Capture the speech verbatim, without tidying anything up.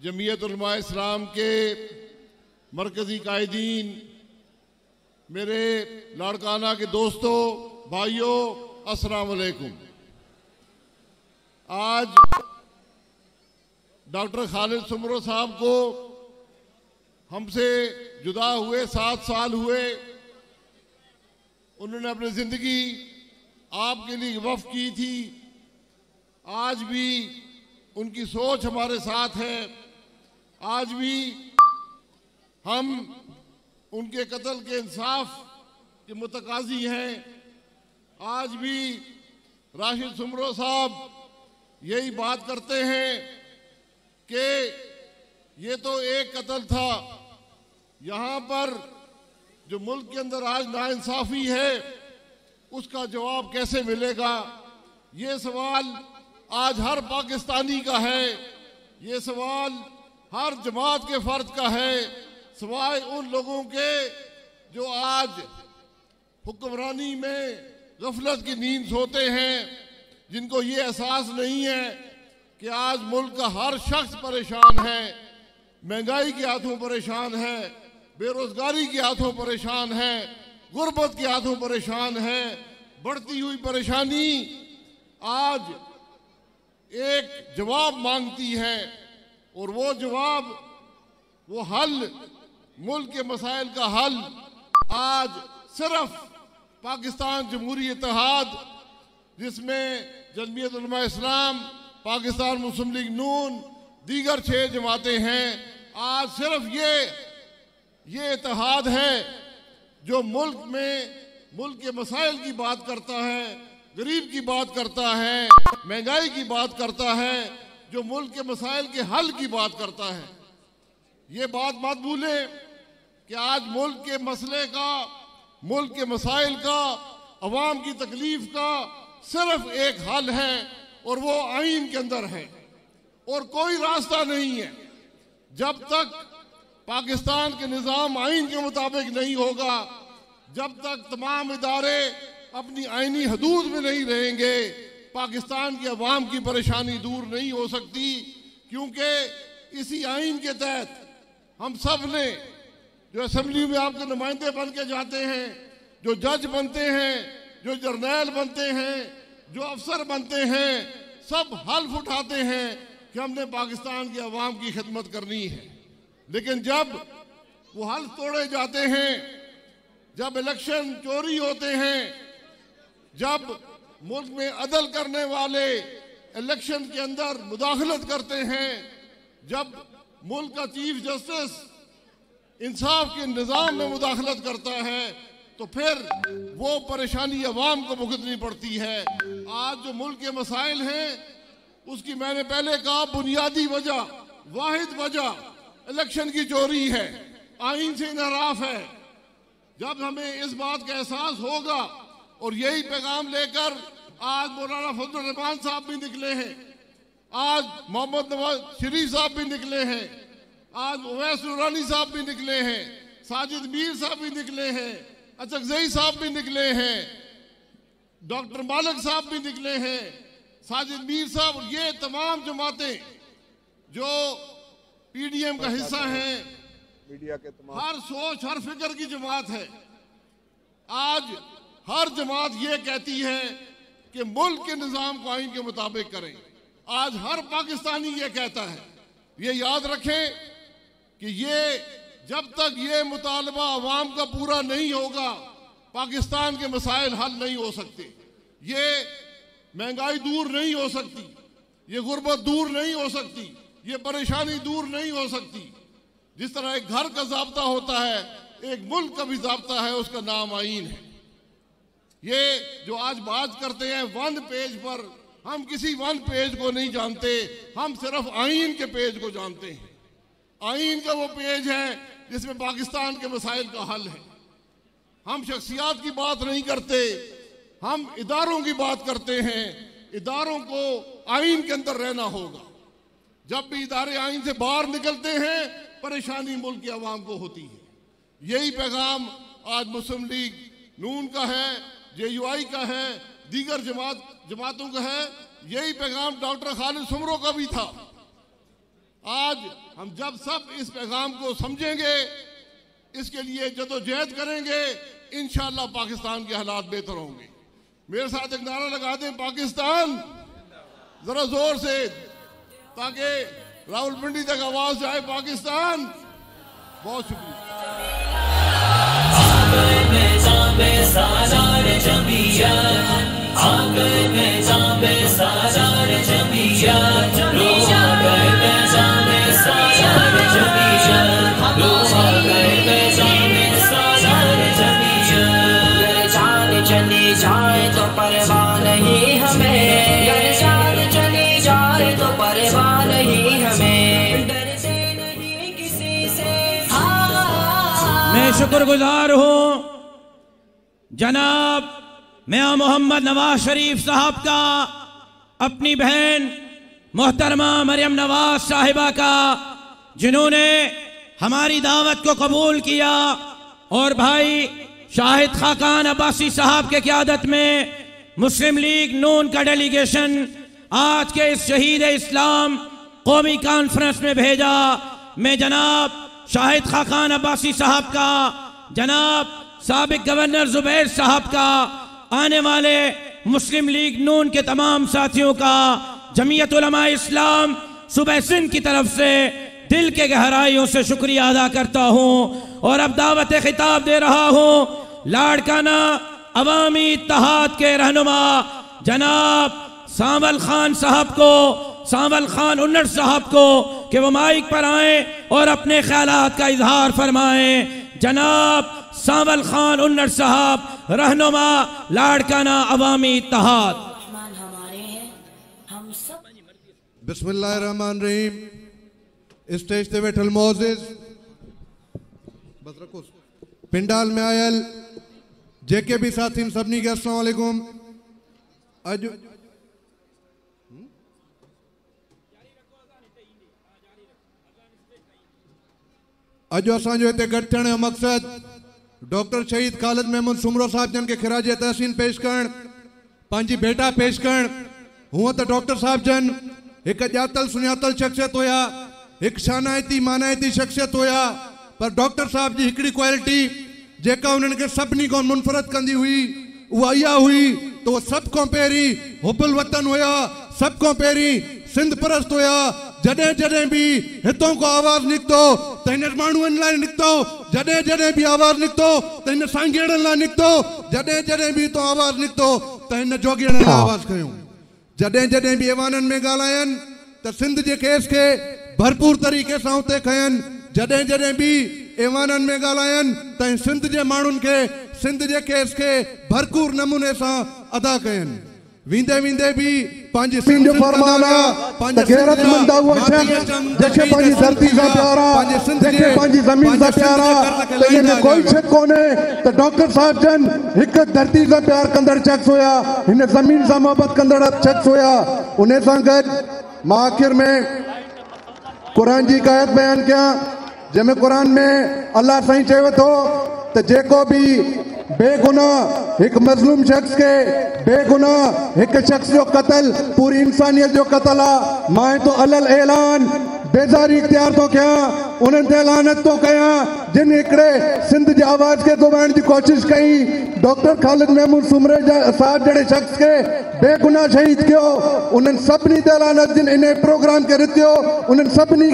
जमीयत उलमा-ए-इस्लाम के मरकज़ी कायदीन, मेरे लाड़काना के दोस्तों, भाइयों, अस्सलाम वालेकुम। आज डॉक्टर खालिद सोमरो साहब को हमसे जुदा हुए सात साल हुए, उन्होंने अपनी ज़िंदगी आपके लिए वफ़ की थी। आज भी उनकी सोच हमारे साथ है। आज भी हम उनके कत्ल के इंसाफ के मुतकाज़ी हैं। आज भी राशिद सोमरो साहब यही बात करते हैं कि ये तो एक कत्ल था, यहाँ पर जो मुल्क के अंदर आज नाइंसाफ़ी है उसका जवाब कैसे मिलेगा। ये सवाल आज हर पाकिस्तानी का है, ये सवाल हर जमात के फ़र्द का है, सिवाय उन लोगों के जो आज हुक्मरानी में गफलत की नींद सोते हैं, जिनको ये एहसास नहीं है कि आज मुल्क का हर शख्स परेशान है, महंगाई के हाथों परेशान है, बेरोज़गारी के हाथों परेशान है, गुर्बत के हाथों परेशान है। बढ़ती हुई परेशानी आज एक जवाब मांगती है, और वो जवाब, वो हल, मुल्क के मसाइल का हल आज सिर्फ पाकिस्तान जमहूरी इत्तेहाद, जिसमें जमीयत उलमा-ए-इस्लाम, पाकिस्तान मुस्लिम लीग नून, दीगर छह जमातें हैं, आज सिर्फ ये ये इत्तेहाद है जो मुल्क में मुल्क के मसाइल की बात करता है, गरीब की बात करता है, महंगाई की बात करता है, जो मुल्क के मसाइल के हल की बात करता है। ये बात मत भूलें कि आज मुल्क के मसले का, मुल्क के मसाइल का, अवाम की तकलीफ का सिर्फ एक हल है, और वो आईन के अंदर है, और कोई रास्ता नहीं है। जब तक पाकिस्तान के निज़ाम आइन के मुताबिक नहीं होगा, जब तक तमाम इदारे अपनी आइनी हदूद में नहीं रहेंगे, पाकिस्तान के अवाम की परेशानी दूर नहीं हो सकती, क्योंकि इसी आइन के तहत हम सब ने, जो असम्बली में आपके नुमाइंदे बन के जाते हैं, जो जज बनते हैं, जो जर्नैल बनते हैं, जो अफसर बनते हैं, सब हल्फ उठाते हैं कि हमने पाकिस्तान के अवाम की खिदमत करनी है। लेकिन जब वो हल्फ तोड़े जाते हैं, जब इलेक्शन चोरी होते हैं, जब मुल्क में अदल करने वाले इलेक्शन के अंदर मुदाखलत करते हैं, जब मुल्क का चीफ जस्टिस इंसाफ के निज़ाम में मुदाखलत करता है, तो फिर वो परेशानी अवाम को भुगतनी पड़ती है। आज जो मुल्क के मसाइल हैं, उसकी मैंने पहले कहा बुनियादी वजह, वाहिद वजह इलेक्शन की चोरी है, आइन से इनहराफ है। जब हमें इस बात का एहसास होगा, और यही पैगाम लेकर आज मौलाना फजलुर रहमान साहब भी निकले हैं, आज मोहम्मद नवाज शरीफ साहब भी निकले हैं, आज ओवैस नूरानी साहब भी निकले हैं, साजिद मीर साहब भी निकले हैं, अचकजई साहब भी निकले हैं, डॉक्टर मालिक साहब भी निकले हैं, साजिद मीर साहब, ये तमाम जमातें जो पीडीएम का हिस्सा हैं, मीडिया के तमाम, हर सोच, हर फिक्र की जमात है। आज हर जमात ये कहती है कि मुल्क के निज़ाम को आइन के मुताबिक करें। आज हर पाकिस्तानी ये कहता है। ये याद रखें कि ये, जब तक ये मुतालबा अवाम का पूरा नहीं होगा, पाकिस्तान के मसाइल हल नहीं हो सकते। ये महंगाई दूर नहीं हो सकती, ये गुर्बत दूर नहीं हो सकती, ये परेशानी दूर नहीं हो सकती। जिस तरह एक घर का ज़ाब्ता होता है, एक मुल्क का भी ज़ाब्ता है, उसका नाम आइन है। ये जो आज बात करते हैं वन पेज पर, हम किसी वन पेज को नहीं जानते, हम सिर्फ आइन के पेज को जानते हैं। आइन का वो पेज है जिसमें पाकिस्तान के मसाइल का हल है। हम शख्सियात की बात नहीं करते, हम इदारों की बात करते हैं। इदारों को आइन के अंदर रहना होगा। जब भी इदारे आइन से बाहर निकलते हैं, परेशानी मुल्क के अवाम को होती है। यही पैगाम आज मुस्लिम लीग नून का है, जे यू आई का है, दीगर जमात जमातों का है। यही पैगाम डॉक्टर खालिद सोमरो का भी था। आज हम जब सब इस पैगाम को समझेंगे, इसके लिए जदोजहद करेंगे, इंशाअल्लाह पाकिस्तान के हालात बेहतर होंगे। मेरे साथ एक नारा लगा दें, पाकिस्तान, जरा जोर से, ताकि रावलपिंडी तक आवाज जाए, पाकिस्तान। बहुत शुक्रगुजार हूं जनाब मियां मोहम्मद नवाज शरीफ साहब का, अपनी बहन मोहतरमा मरियम नवाज साहिबा का, जिन्होंने हमारी दावत को कबूल किया, और भाई शाहिद खाकान अब्बासी साहब के क़यादत में मुस्लिम लीग नून का डेलीगेशन आज के इस शहीद इस्लाम कौमी कॉन्फ्रेंस में भेजा। मैं जनाब शाहिद खाकान अब्बासी साहब का, जनाब साबिक गवर्नर जुबैर साहब का, आने वाले मुस्लिम लीग नून के तमाम साथियों का, जमीयत उलेमा-ए-इस्लाम सूबे सिंध की तरफ से दिल के गहराइयों से शुक्रिया अदा करता हूँ। और अब दावत खिताब दे रहा हूँ लाड़काना अवामी तहाद के रहनुमा जनाब सावल खान साहब को, सावल खान उन्नर साहब को, कि वो माइक पर आए और अपने ख्यालात का इजहार फरमाएं। जनाब सावल खान उन्नर साहब, रहनुमा लाड़काना अवामी इत्तेहाद। बिस्मिल्लाहिर्रहमानिर्रहीम। स्टेज पे बैठल मोज़िज़ पिंडाल में आयल जेके भी साथी सबनी के अस्सलाम वालेकुम। अज अजो असो इतने गड थियण जो मकसद डॉक्टर शहीद खालिद महमूद सूमरो साहब जन के खिराज तहसीन पेश करण, पांजी बेटा पेश करण। हुआ तो डॉक्टर साहब जन एक जातल सुनियातल शख्सियत हुआ, एक शानायती मानायती शख्सियत हुआ, पर डॉक्टर साहब की एकड़ी क्वालिटी जेका उन्हनि खे सभिनी को मुनफरद कंदी हुई वह या हुई तो सब को पैरी हुबुल वतन हुआ, सब को पैरी सिंध परस्त हुआ। जडे जडे भी हितों को आवाज निकतो तैने मानुन ला निकतो, जडे जडे भी आवाज निकतो तैने सांगेड़न ला निकतो, जडे जडे भी तो आवाज निकतो तैने जोगेड़न ला आवाज कयूं। जडे जडे भी एवानन में गालायन तो सिंध के केस के भरपूर तरीके से उते खयन। जडे जडे भी एवानन में गालायन तैने सिंध के मानुन के सिंध के केस के भरपूर नमूने से अदा कयन। विंदे विंदे भी पंज सिंध जो फरमाना पंज गैरतमंदा हुआ शख्स जैसे पंज धरती सा प्यारा, जैसे पंज जमीन सा प्यारा, तो ये कोई शक कोने। तो डॉक्टर साहब जन एक धरती सा प्यार कंदड़ शख्स होया, इन जमीन सा मोहब्बत कंदड़ शख्स होया। उन्हें संगत मां आखिर में कुरान की आयत बयान किया, जमे कुरान में अल्लाह सही चवे तो तो जेको भी बेगुनाह एक मजलूम शख्स के बेगुनाह एक शख्स जो कत्ल पूरी इंसानियत जो कत्ल आ, माए तो अलल ऐलान बेजारी इख्तियार तो क्या उन्हें लानत तो क्या जिन एकड़े सिंध की आवाज के दबाने की कोशिश कई। डॉक्टर खालिद महमूद सूमरो साहब जड़े शख्स के बेगुनाह शहीद किया, उन्हें सभी लानत जिन इन्हें प्रोग्राम के रित्यो उन्हें सभी